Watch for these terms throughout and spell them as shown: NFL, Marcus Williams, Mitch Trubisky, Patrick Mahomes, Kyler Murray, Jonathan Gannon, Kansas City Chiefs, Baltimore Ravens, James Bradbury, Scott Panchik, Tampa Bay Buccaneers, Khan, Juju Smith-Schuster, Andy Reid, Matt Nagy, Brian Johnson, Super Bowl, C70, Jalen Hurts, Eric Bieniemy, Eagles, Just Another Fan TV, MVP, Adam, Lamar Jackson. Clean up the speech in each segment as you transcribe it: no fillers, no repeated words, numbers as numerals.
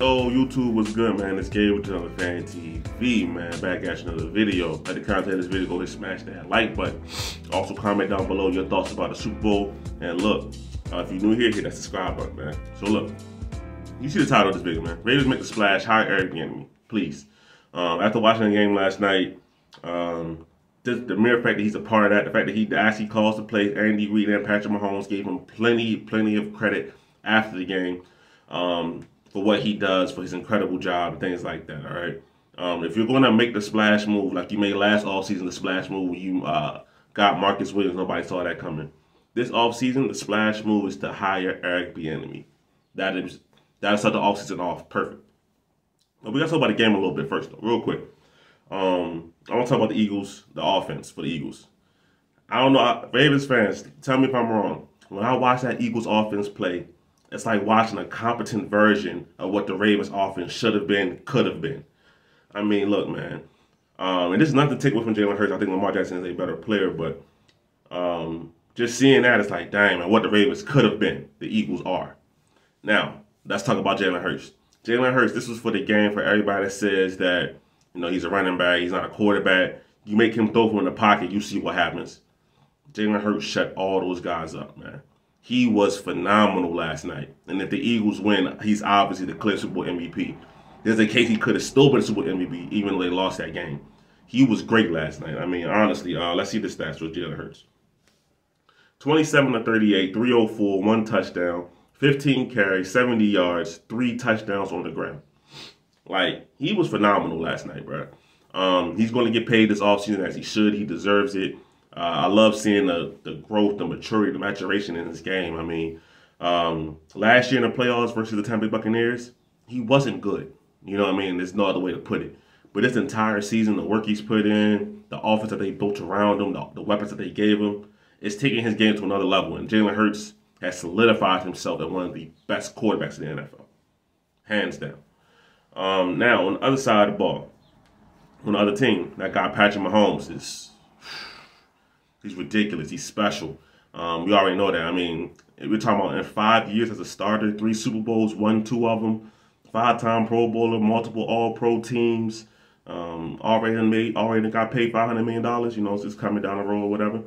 Yo, YouTube, what's good, man? It's Gabe with another Fan TV, man. Back at another video. Like the content of this video, go ahead and smash that like button. Also, comment down below your thoughts about the Super Bowl. And look, if you're new here, hit that subscribe button, man. So look, you see the title of this video, man. Raiders make the splash. Hire Eric Bieniemy, please. After watching the game last night, the mere fact that he's a part of that, the fact that he actually calls the plays, Andy Reid and Patrick Mahomes gave him plenty of credit after the game. For what he does, for his incredible job and things like that, all right? If you're going to make the splash move, like you made last offseason, the splash move when you got Marcus Williams, nobody saw that coming. This offseason, the splash move is to hire Eric Bieniemy. That'll start the offseason off perfect. But we got to talk about the game a little bit first, though, real quick. I want to talk about the Eagles, the offense for the Eagles. I don't know, Ravens fans, tell me if I'm wrong. When I watch that Eagles offense play, it's like watching a competent version of what the Ravens offense should have been, could have been. I mean, look, man. And this is nothing to take away from Jalen Hurts. I think Lamar Jackson is a better player, but just seeing that, it's like, damn, man, what the Ravens could have been, the Eagles are. Now, let's talk about Jalen Hurts. Jalen Hurts, this was for the game for everybody that says that, you know, he's a running back, he's not a quarterback. You make him throw from the pocket, you see what happens. Jalen Hurts shut all those guys up, man. He was phenomenal last night. And if the Eagles win, he's obviously the clear Super Bowl MVP. There's a case he could have still been a Super Bowl MVP even though they lost that game. He was great last night. I mean, honestly, let's see the stats for Jalen Hurts. 27-38, 304, 1 touchdown, 15 carries, 70 yards, 3 touchdowns on the ground. Like, he was phenomenal last night, bro. He's going to get paid this offseason as he should. He deserves it. I love seeing the growth, the maturity, the maturation in this game. I mean, last year in the playoffs versus the Tampa Bay Buccaneers, he wasn't good. You know what I mean? There's no other way to put it. But this entire season, the work he's put in, the offense that they built around him, the weapons that they gave him, it's taking his game to another level. And Jalen Hurts has solidified himself as one of the best quarterbacks in the NFL. Hands down. Now, on the other side of the ball, on the other team, that guy Patrick Mahomes is... he's ridiculous. He's special. We already know that. I mean, we're talking about in 5 years as a starter, 3 Super Bowls, won 2 of them, 5-time Pro Bowler, multiple All-Pro teams, already got paid $500 million, you know, it's just coming down the road or whatever,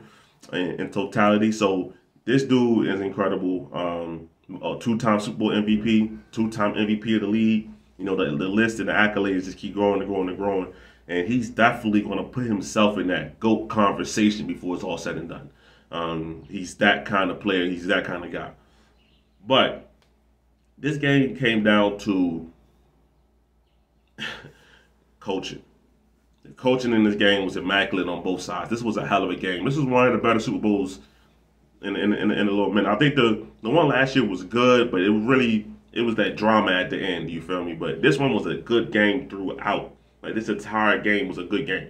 in totality. So this dude is incredible. A 2-time Super Bowl MVP, 2-time MVP of the league. You know, the list and the accolades just keep growing and growing and growing. And he's definitely going to put himself in that GOAT conversation before it's all said and done. He's that kind of player. He's that kind of guy. But this game came down to coaching. The coaching in this game was immaculate on both sides. This was a hell of a game. This was one of the better Super Bowls in a little minute. I think the one last year was good, but it was that drama at the end. You feel me? But this one was a good game throughout. Like, this entire game was a good game.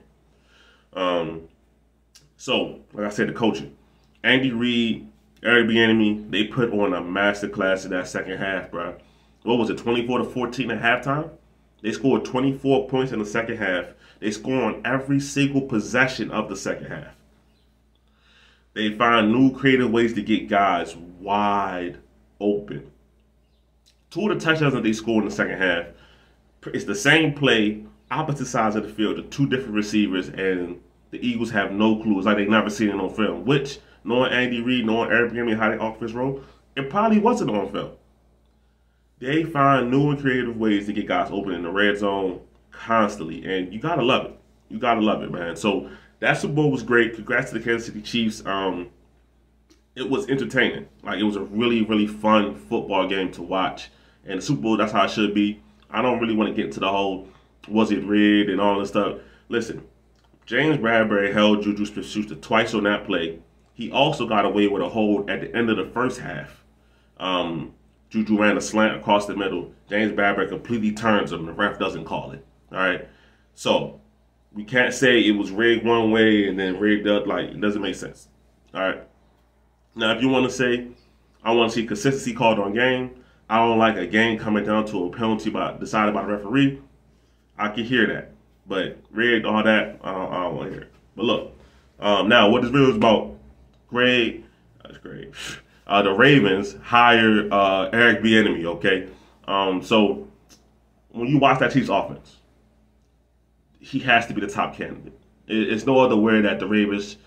So, like I said, the coaching. Andy Reid, Eric Bieniemy, they put on a masterclass in that second half, bro. What was it, 24-14 at halftime? They scored 24 points in the second half. They score on every single possession of the second half. They find new creative ways to get guys wide open. 2 of the touchdowns that they scored in the second half, it's the same play, opposite sides of the field, the 2 different receivers, and the Eagles have no clue. It's like they've never seen it on film, which, knowing Andy Reid, knowing Eric Bieniemy, how they offense roll, it probably wasn't on film. They find new and creative ways to get guys open in the red zone constantly, and you got to love it. You got to love it, man. So that Super Bowl was great. Congrats to the Kansas City Chiefs. It was entertaining. Like, it was a really, really fun football game to watch, and the Super Bowl, that's how it should be. I don't really want to get into the whole... was it rigged and all this stuff. Listen, James Bradbury held Juju Smith-Schuster twice on that play. He also got away with a hold at the end of the first half. Juju ran a slant across the middle. James Bradbury completely turns him. The ref doesn't call it. All right? So, we can't say it was rigged one way and then rigged up. Like, it doesn't make sense. All right? Now, if you want to say, I want to see consistency called on game. I don't like a game coming down to a penalty decided by the referee. I can hear that, but rigged, all that, I don't want to hear it. But look, now what this video is about, that's great. The Ravens hired Eric Bieniemy, okay? So when you watch that Chiefs offense, he has to be the top candidate. It's no other way that the Ravens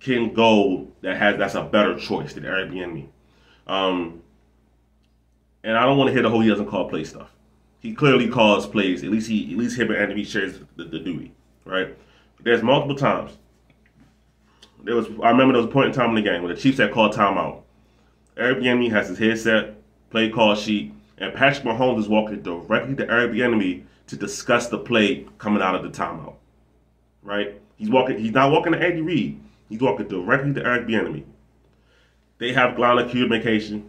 can go that's a better choice than Eric Bieniemy. And I don't want to hear the whole he doesn't call play stuff. He clearly calls plays. At least him and Andy Reid shares the duty, right? There's multiple times. I remember there was a point in time in the game where the Chiefs had called timeout. Eric Bieniemy has his headset, play call sheet, and Patrick Mahomes is walking directly to Eric Bieniemy to discuss the play coming out of the timeout, right? He's not walking to Andy Reid. He's walking directly to Eric Bieniemy. They have line of communication.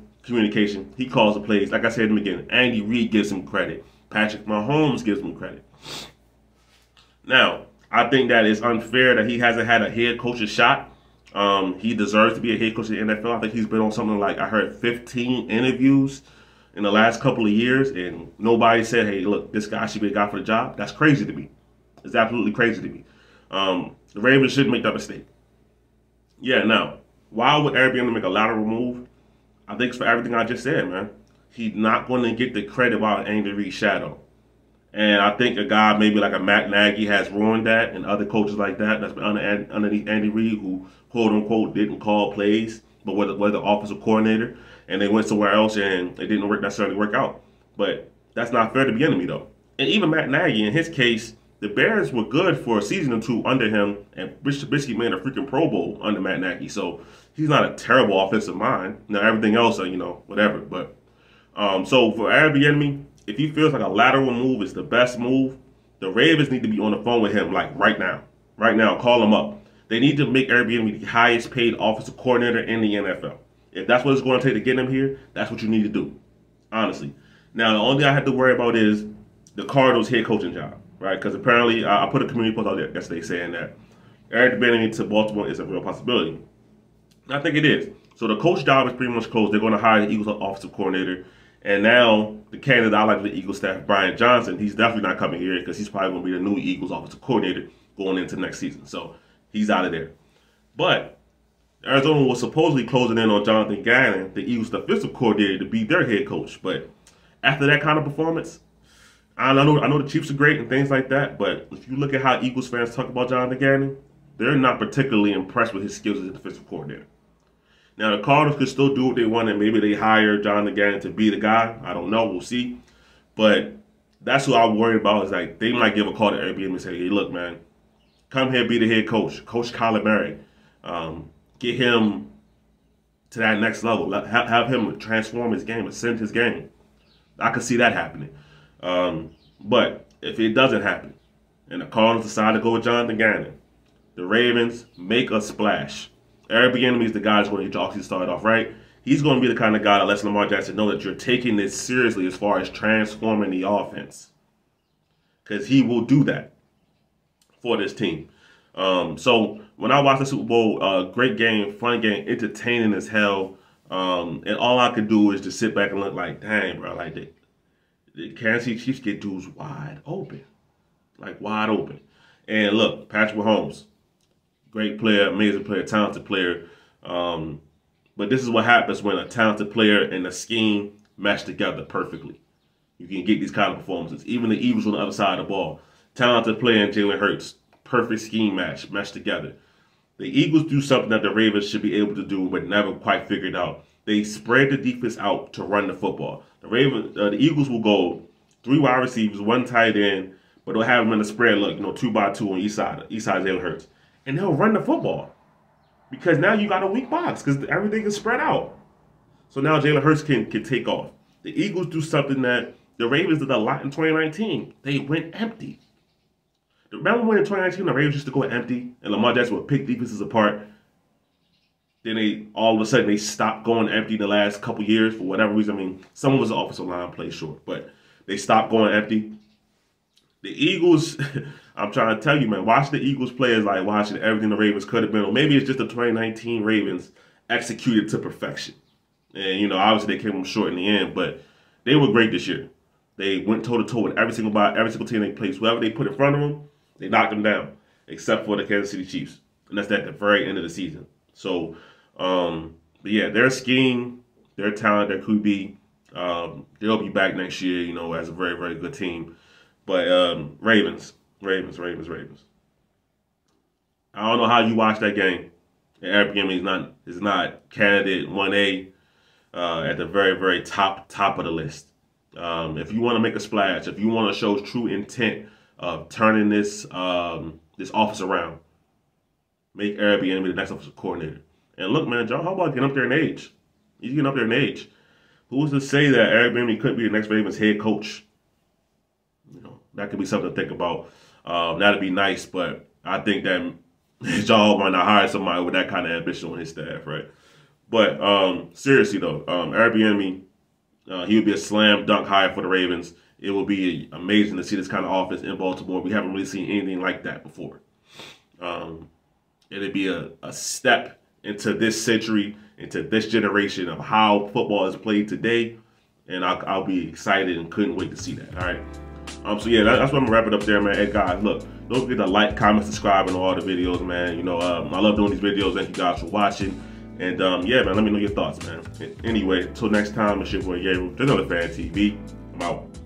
He calls the plays. Like I said in the beginning, Andy Reid gives him credit. Patrick Mahomes gives him credit. Now, I think that it's unfair that he hasn't had a head coach's shot. He deserves to be a head coach in the NFL. I think he's been on something like, I heard 15 interviews in the last couple of years, and nobody said, hey, look, this guy should be a guy for the job. That's crazy to me. It's absolutely crazy to me. The Ravens shouldn't make that mistake. Yeah, now, why would Eric Bieniemy make a lateral move? I think it's for everything I just said, man. He's not going to get the credit while Andy Reid's shadow. And I think a guy maybe like a Matt Nagy has ruined that, and other coaches like that that's been underneath Andy Reid who, quote-unquote, didn't call plays, but were the offensive coordinator, and they went somewhere else and it didn't necessarily work out. But that's not fair to Bieniemy, though. And even Matt Nagy, in his case, the Bears were good for a season or two under him, and Mitch Trubisky made a freaking Pro Bowl under Matt Nagy, so he's not a terrible offensive mind. Now, everything else, you know, whatever. But so for Eric Bieniemy, if he feels like a lateral move is the best move, the Ravens need to be on the phone with him, like right now. Right now, call him up. They need to make Eric Bieniemy the highest paid offensive coordinator in the NFL. If that's what it's going to take to get him here, that's what you need to do, honestly. Now, the only thing I have to worry about is the Cardinals' head coaching job, right? Because apparently, I put a community post out there yesterday saying that Eric Bieniemy to Baltimore is a real possibility. And I think it is. So the coach job is pretty much closed. They're going to hire the Eagles' offensive coordinator. And now, the candidate I like for the Eagles staff, Brian Johnson, he's definitely not coming here because he's probably going to be the new Eagles offensive coordinator going into next season. So, he's out of there. But, Arizona was supposedly closing in on Jonathan Gannon, the Eagles defensive coordinator, to be their head coach. But, after that kind of performance, I know the Chiefs are great and things like that, but if you look at how Eagles fans talk about Jonathan Gannon, they're not particularly impressed with his skills as a defensive coordinator. Now, the Cardinals could still do what they want, and maybe they hire Jonathan Gannon to be the guy. I don't know. We'll see. But that's what I'm worried about is, like, they might give a call to Airbnb and say, hey, look, man, come here, be the head coach. Coach Kyler Murray. Get him to that next level. Have him transform his game, ascend his game. I could see that happening. But if it doesn't happen, and the Cardinals decide to go with Jonathan Gannon, the Ravens make a splash. Eric Bieniemy is the guy that's going to get your offseason started off right. He's going to be the kind of guy that lets Lamar Jackson know that you're taking this seriously as far as transforming the offense. Because he will do that for this team. So when I watched the Super Bowl, great game, fun game, entertaining as hell. And all I could do is just sit back and look like, dang, bro, like the Kansas City Chiefs get dudes wide open. Like wide open. And look, Patrick Mahomes. Great player, amazing player, talented player. But this is what happens when a talented player and a scheme match together perfectly. You can get these kind of performances. Even the Eagles on the other side of the ball. Talented player and Jalen Hurts. Perfect scheme matched together. The Eagles do something that the Ravens should be able to do but never quite figured out. They spread the defense out to run the football. The Eagles will go 3 wide receivers, 1 tight end, but they'll have them in the spread look, 2 by 2 on each side. Each side is Jalen Hurts. And they'll run the football because now you got a weak box because everything is spread out. So now Jalen Hurts can take off. The Eagles do something that the Ravens did a lot in 2019. They went empty. Remember when in 2019 the Ravens used to go empty and Lamar Jackson would pick defenses apart? Then all of a sudden they stopped going empty the last couple years for whatever reason. I mean, someone was the offensive line play short, but they stopped going empty. The Eagles, I'm trying to tell you, man, watch the Eagles play is like watching everything the Ravens could have been. Or maybe it's just the 2019 Ravens executed to perfection. And, obviously they came up short in the end, but they were great this year. They went toe-to-toe with every single team they played. Whoever they put in front of them, they knocked them down, except for the Kansas City Chiefs. And that's at the very end of the season. So, but yeah, their scheme, their talent, their QB, they'll be back next year, as a very, very good team. But Ravens. I don't know how you watch that game. Eric Bieniemy is not candidate 1A at the very, very top of the list. If you want to make a splash, if you want to show true intent of turning this office around, make Eric Bieniemy the next offensive coordinator. And look, man, John, how about getting up there in age? He's getting up there in age. Who's to say that Eric Bieniemy could be the next Ravens head coach? You know, that could be something to think about. That'd be nice, but I think that y'all might not hire somebody with that kind of ambition on his staff, right? But seriously, though, Eric Bieniemy, he would be a slam dunk hire for the Ravens. It would be amazing to see this kind of offense in Baltimore. We haven't really seen anything like that before. It'd be a step into this century, into this generation of how football is played today. And I'll be excited and couldn't wait to see that, all right? So, yeah, that's what I'm wrapping up there, man. Hey, guys, look, don't forget to like, comment, subscribe, and all the videos, man. You know, I love doing these videos. Thank you guys for watching. And, yeah, man, let me know your thoughts, man. Anyway, until next time, it's your boy, Yero, another Fan TV. I'm out.